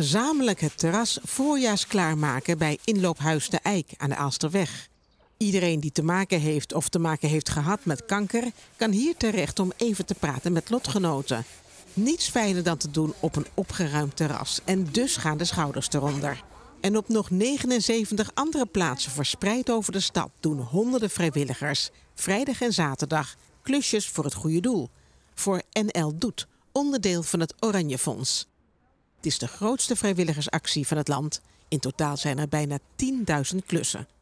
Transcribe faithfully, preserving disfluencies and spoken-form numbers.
gezamenlijk het terras voorjaarsklaarmaken bij Inloophuis De Eik aan de Aalsterweg. Iedereen die te maken heeft of te maken heeft gehad met kanker, kan hier terecht om even te praten met lotgenoten. Niets fijner dan te doen op een opgeruimd terras en dus gaan de schouders eronder. En op nog negenenzeventig andere plaatsen verspreid over de stad doen honderden vrijwilligers vrijdag en zaterdag klusjes voor het goede doel. Voor N L Doet, onderdeel van het Oranjefonds. Het is de grootste vrijwilligersactie van het land. In totaal zijn er bijna tienduizend klussen.